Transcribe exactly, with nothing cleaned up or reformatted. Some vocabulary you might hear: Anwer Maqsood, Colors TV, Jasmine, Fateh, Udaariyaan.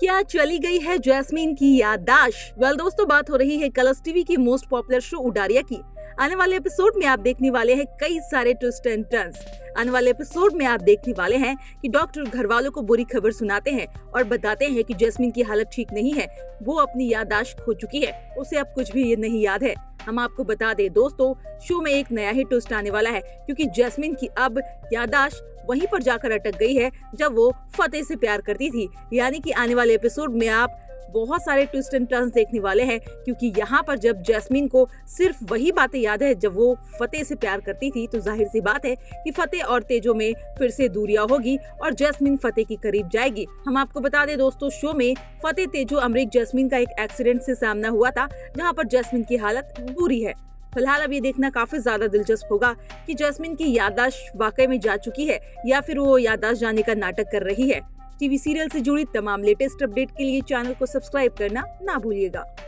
क्या चली गई है जैस्मीन की याददाश्त? वेल दोस्तों, बात हो रही है कलर्स टीवी की मोस्ट पॉपुलर शो उडारिया की। आने वाले एपिसोड में आप देखने वाले हैं कई सारे ट्विस्ट एंड टर्न्स। आने वाले एपिसोड में आप देखने वाले हैं कि डॉक्टर घर वालों को बुरी खबर सुनाते हैं और बताते हैं कि जैस्मीन की हालत ठीक नहीं है, वो अपनी याददाश्त खो चुकी है, उसे अब कुछ भी नहीं याद है। हम आपको बता दे दोस्तों, शो में एक नया ही ट्विस्ट आने वाला है क्योंकि जैस्मीन की अब याददाश्त वहीं पर जाकर अटक गई है जब वो फतेह से प्यार करती थी। यानी कि आने वाले एपिसोड में आप बहुत सारे ट्विस्ट एंड टर्न्स देखने वाले हैं क्योंकि यहाँ पर जब जैस्मीन को सिर्फ वही बातें याद है जब वो फतेह से प्यार करती थी, तो जाहिर सी बात है कि फतेह और तेजो में फिर से दूरियां होगी और जैस्मीन फतेह के करीब जाएगी। हम आपको बता दें दोस्तों, शो में फतेह, तेजो, अमरीक, जैस्मीन का एक एक्सीडेंट से सामना हुआ था जहाँ पर जैस्मीन की हालत बुरी है। फिलहाल अब ये देखना काफी ज्यादा दिलचस्प होगा कि जैस्मीन की याददाश्त वाकई में जा चुकी है या फिर वो याददाश्त जाने का नाटक कर रही है। टीवी सीरियल से जुड़ी तमाम लेटेस्ट अपडेट के लिए चैनल को सब्सक्राइब करना ना भूलिएगा।